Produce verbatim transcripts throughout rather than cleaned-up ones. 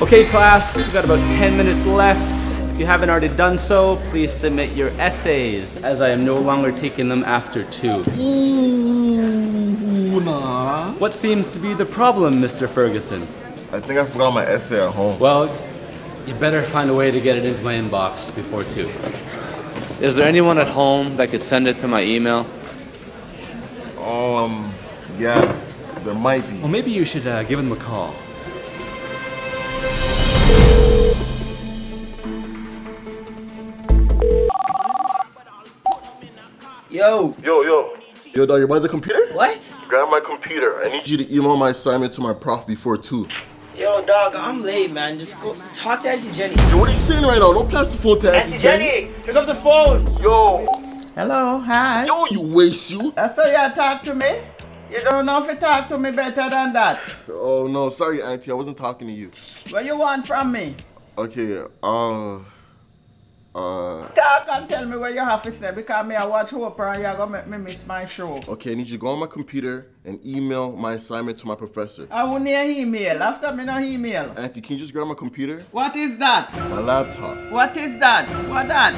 Okay, class, we've got about ten minutes left. If you haven't already done so, please submit your essays, as I am no longer taking them after two. Ooh, nah. What seems to be the problem, Mister Ferguson? I think I forgot my essay at home. Well, you better find a way to get it into my inbox before two. Is there anyone at home that could send it to my email? Um, yeah, there might be. Well, maybe you should uh, give them a call. Yo. Yo, yo. Yo, dog, you buy the computer? What? Grab my computer. I need you to email my assignment to my prof before two. Yo, dog, I'm late, man. Just go talk to Auntie Jenny. Yo, what are you saying right now? Don't pass the phone to Auntie, Auntie Jenny. Jenny. Pick up the phone. Yo. Hello, hi. Yo, you waste you. I saw you talk to me. You don't know if you talk to me better than that. Oh, no. Sorry, Auntie. I wasn't talking to you. What you want from me? Okay, uh... Uh, Talk and tell me where you have to say, because me I watch Oprah and you're going to make me miss my show. Okay, I need you to go on my computer and email my assignment to my professor. I won't need an email. After me no email. Auntie, can you just grab my computer? What is that? My laptop. What is that? What that?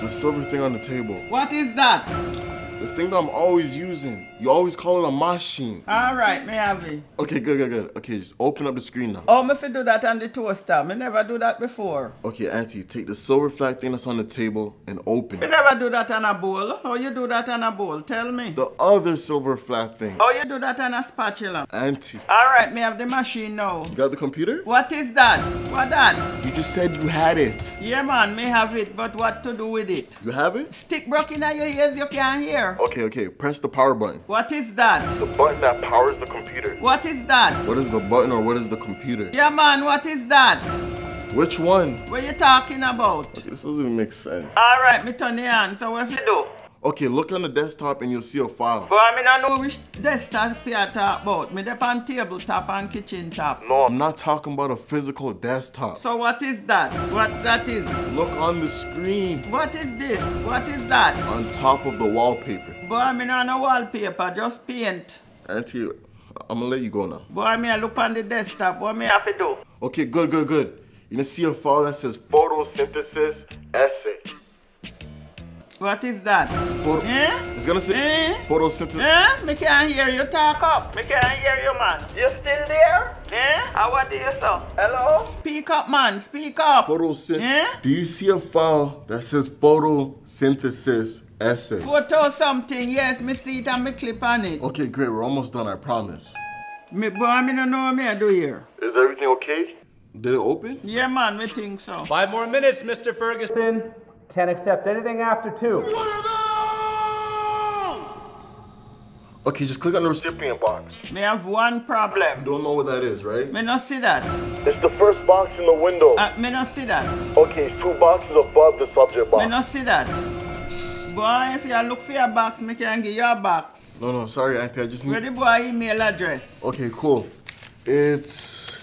The silver thing on the table. What is that? The thing that I'm always using. You always call it a machine. Alright, me have it. Okay, good, good, good. Okay, just open up the screen now. Oh, me fi do that on the toaster. Me never do that before. Okay, Auntie, take the silver flag thing that's on the table and open it. Me never do that on a bowl. How you do that on a bowl? Tell me. The other silver flag thing. How you do that on a spatula? Auntie. Alright, me have the machine now. You got the computer? What is that? What that? You just said you had it. Yeah, man, me have it, but what to do with it? You have it? Stick broke in your ears, you can't hear. Okay, okay, press the power button. What is that? The button that powers the computer. What is that? What is the button or what is the computer? Yeah, man, what is that? Which one? What are you talking about? Okay, this doesn't even make sense. All right, me turn it on. So what do you do? Okay, look on the desktop and you'll see a file. But I mean, I know which desktop you talk about. Me dep on tabletop and kitchen top. No, I'm not talking about a physical desktop. So what is that? What that is? Look on the screen. What is this? What is that? On top of the wallpaper. But I mean, I know wallpaper, just paint. Auntie, I'm gonna let you go now. But I mean, I look on the desktop. What me have to do? Okay, good, good, good. You're gonna see a file that says photosynthesis essay. What is that? Photo eh? It's gonna say eh? photosynthesis. Eh? Me can't hear you talk up. Me can't hear you, man. You still there? Eh? How are you, sir? Hello? Speak up, man. Speak up. Photosynthesis. Eh? Do you see a file that says photosynthesis essay? Photo something. Yes, me see it and me clip on it. Okay, great. We're almost done. I promise. Me, boy, I don't know what me I do here. Is everything okay? Did it open? Yeah, man. We think so. Five more minutes, Mister Ferguson. Can't accept anything after two. What are those? Okay, just click on the recipient box. May have one problem. You don't know what that is, right? May not see that. It's the first box in the window. Uh, may not see that. Okay, it's two boxes above the subject box. May not see that. Boy, if you look for your box, me can get your box. No, no, sorry, Auntie, I just need... Where the boy email address? Okay, cool. It's...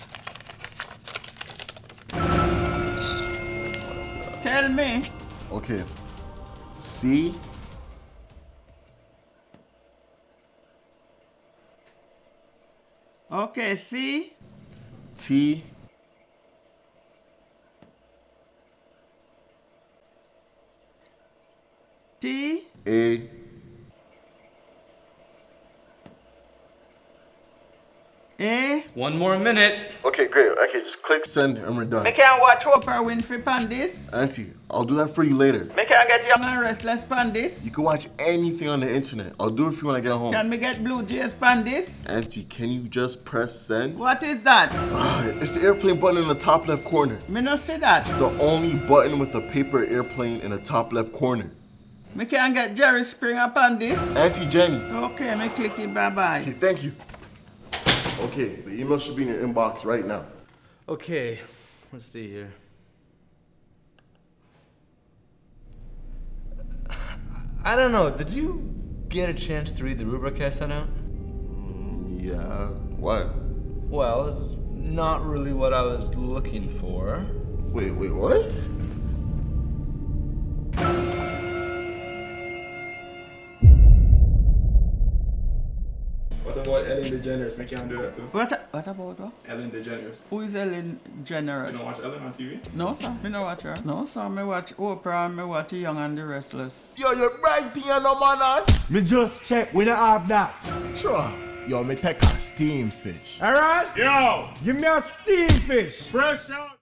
Tell me. Okay, C, okay, C, T, T, A, Eh? One more minute. Okay, great. Okay, just click send and we're done. Make I watch Oprah Winfrey pan this. Auntie, I'll do that for you later. Make I get Young and the Restless pan this. You can watch anything on the internet. I'll do it for you when I get home. Can we get Blue Jays pan this? Auntie, can you just press send? What is that? It's the airplane button in the top left corner. Me not see that. It's the only button with a paper airplane in the top left corner. Me can get Jerry Springer pan this. Auntie Jenny. Okay, me click it. Bye bye. Okay, thank you. Okay, the email should be in your inbox right now. Okay, let's see here. I don't know, did you get a chance to read the rubric I sent out? Mm, yeah, what? Well, it's not really what I was looking for. Wait, wait, what? What's up, what? Ellen DeGeneres make y'all do that too. What, what about her? Ellen DeGeneres. Who is Ellen DeGeneres? You don't watch Ellen on T V? No, sir. I don't watch her. No, sir. I watch Oprah and I watch Young and the Restless. Yo, you're right here, no manners. Me just check. We don't have that. Sure. Yo, me take a steam fish. Alright? Yo! Give me a steam fish. Fresh out.